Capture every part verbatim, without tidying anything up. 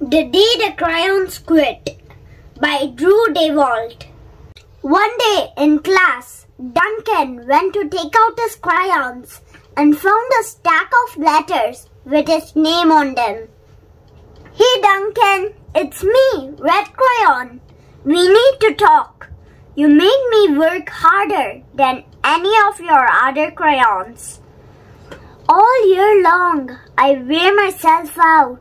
The Day the Crayons Quit by Drew Daywalt. One day in class, Duncan went to take out his crayons and found a stack of letters with his name on them. "Hey Duncan, it's me, Red Crayon. We need to talk. You made me work harder than any of your other crayons. All year long, I wear myself out,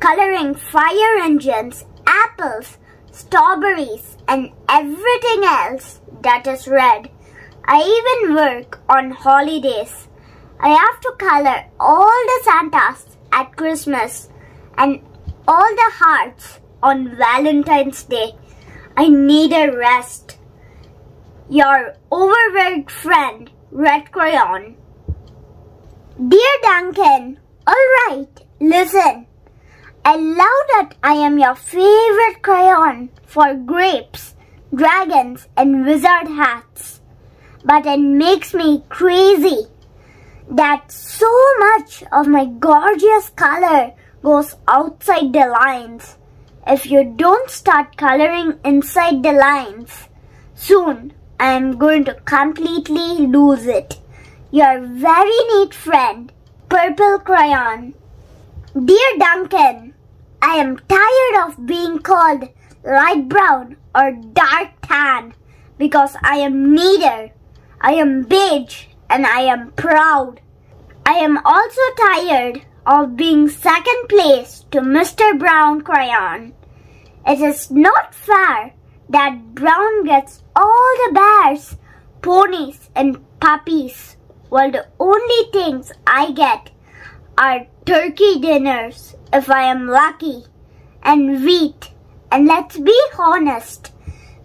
coloring fire engines, apples, strawberries, and everything else that is red. I even work on holidays. I have to color all the Santas at Christmas and all the hearts on Valentine's Day. I need a rest. Your overworked friend, Red Crayon." "Dear Duncan, alright, listen. I love that I am your favorite crayon for grapes, dragons, and wizard hats. But it makes me crazy that so much of my gorgeous color goes outside the lines. If you don't start coloring inside the lines, soon I am going to completely lose it. Your very neat friend, Purple Crayon." "Dear Duncan, I am tired of being called light brown or dark tan because I am neither. I am beige and I am proud. I am also tired of being second place to Mister Brown Crayon. It is not fair that Brown gets all the bears, ponies, and puppies, while the only things I get are turkey dinners, if I am lucky, and wheat. And let's be honest,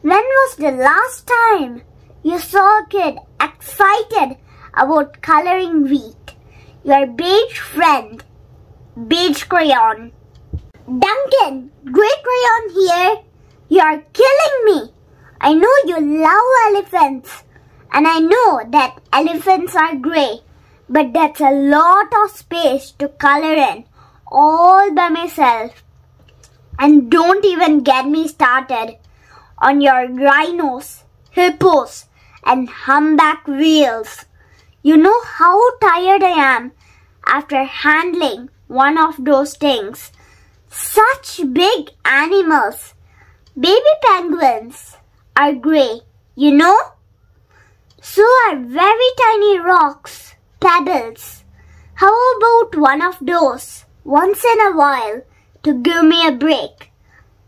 when was the last time you saw a kid excited about coloring wheat? Your beige friend, Beige Crayon." "Duncan, Grey Crayon here. You're killing me. I know you love elephants, and I know that elephants are grey. But that's a lot of space to color in all by myself. And don't even get me started on your rhinos, hippos, and humpback whales. You know how tired I am after handling one of those things. Such big animals. Baby penguins are grey, you know. So are very tiny rocks, pebbles. How about one of those once in a while to give me a break?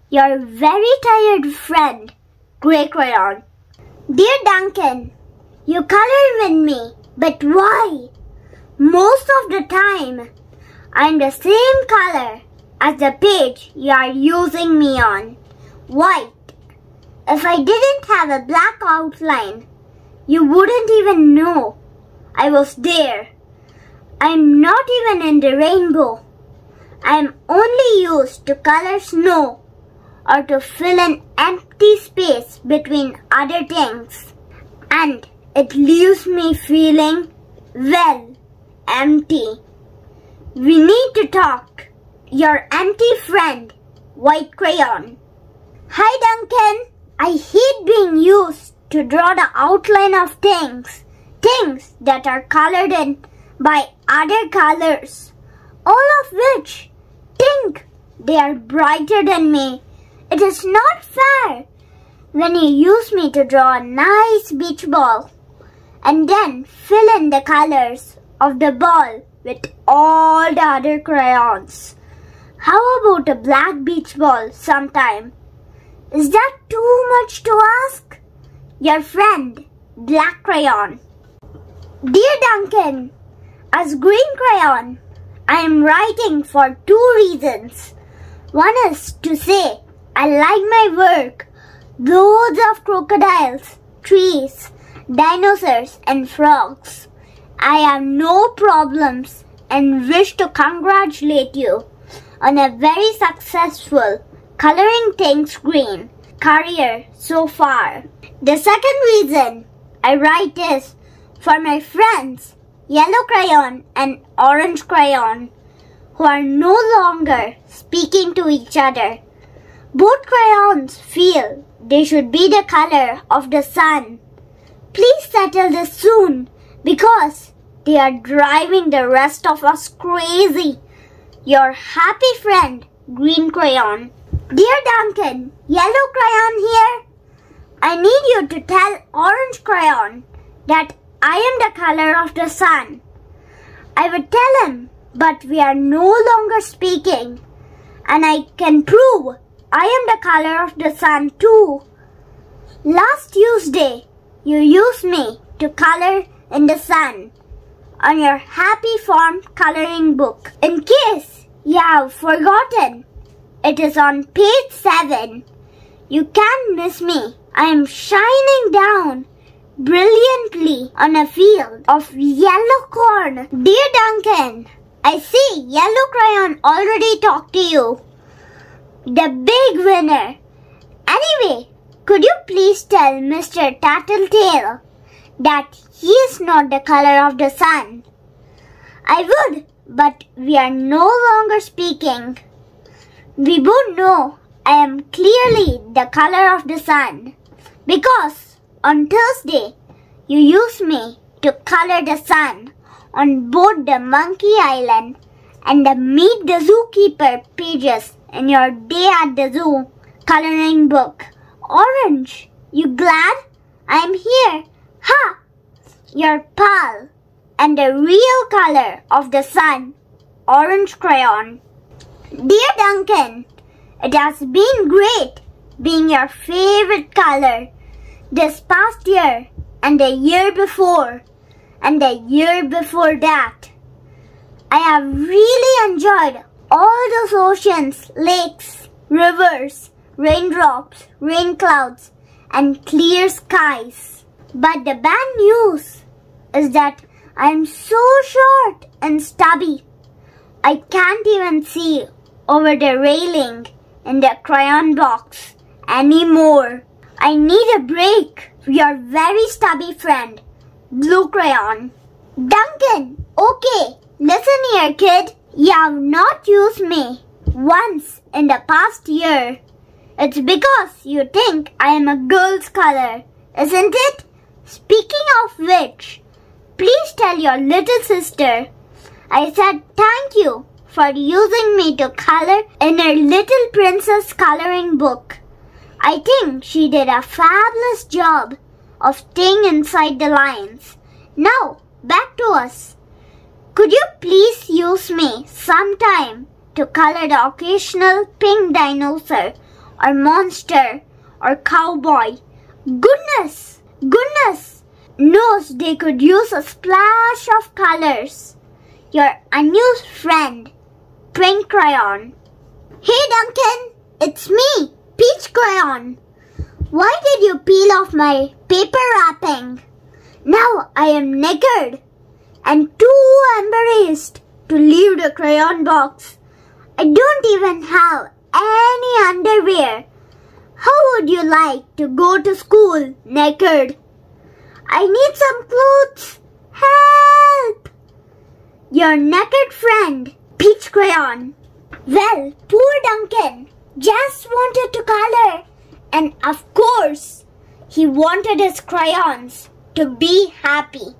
Your very tired friend, Grey Crayon." "Dear Duncan, you color with me, but why? Most of the time, I'm the same color as the page you are using me on, white. If I didn't have a black outline, you wouldn't even know I was there. I'm not even in the rainbow. I'm only used to color snow or to fill an empty space between other things. And it leaves me feeling, well, empty. We need to talk. Your empty friend, White Crayon." "Hi Duncan, I hate being used to draw the outline of things. Things that are colored in by other colors, all of which think they are brighter than me. It is not fair when you use me to draw a nice beach ball and then fill in the colors of the ball with all the other crayons. How about a black beach ball sometime? Is that too much to ask? Your friend, Black Crayon." "Dear Duncan, as Green Crayon, I am writing for two reasons. One is to say I like my work. Loads of crocodiles, trees, dinosaurs, and frogs. I have no problems and wish to congratulate you on a very successful coloring things green career so far. The second reason I write is for my friends, Yellow Crayon and Orange Crayon, who are no longer speaking to each other. Both crayons feel they should be the color of the sun. Please settle this soon because they are driving the rest of us crazy. Your happy friend, Green Crayon. Dear Duncan, Yellow Crayon here. I need you to tell Orange Crayon that I am the color of the sun. I would tell him, but we are no longer speaking, and I can prove I am the color of the sun too. Last Tuesday, you used me to color in the sun on your happy form coloring book. In case you have forgotten, it is on page seven. You can't miss me. I am shining down brilliantly on a field of yellow corn. Dear Duncan, I see Yellow Crayon already talked to you, the big winner. Anyway, could you please tell Mister Tattletale that he is not the color of the sun? I would, but we are no longer speaking. We both know I am clearly the color of the sun because on Thursday you used me to color the sun on both the Monkey Island and the Meet the Zookeeper pages in your Day at the Zoo coloring book. Orange, you glad? I'm here. Ha! Your pal and the real color of the sun, Orange Crayon. Dear Duncan, it has been great being your favorite color this past year and the year before and the year before that. I have really enjoyed all those oceans, lakes, rivers, raindrops, rain clouds, and clear skies. But the bad news is that I am so short and stubby. I can't even see over the railing in the crayon box anymore. I need a break. Your very stubby friend, Blue Crayon. Duncan, okay, listen here, kid. You have not used me once in the past year. It's because you think I am a girl's color, isn't it? Speaking of which, please tell your little sister I said thank you for using me to color in her Little Princess coloring book. I think she did a fabulous job of staying inside the lines. Now, back to us. Could you please use me sometime to color the occasional pink dinosaur or monster or cowboy? Goodness, goodness knows they could use a splash of colors. Your unused friend, Pink Crayon. Hey Duncan, it's me, Peach Crayon. Why did you peel off my paper wrapping? Now I am naked and too embarrassed to leave the crayon box. I don't even have any underwear. How would you like to go to school naked? I need some clothes. Help! Your naked friend, Peach Crayon. Well, poor Duncan just wanted to color, and of course, he wanted his crayons to be happy.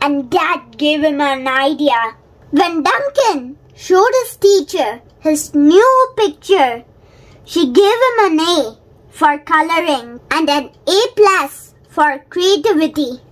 And that gave him an idea. When Duncan showed his teacher his new picture, she gave him an A for coloring and an A plus for creativity.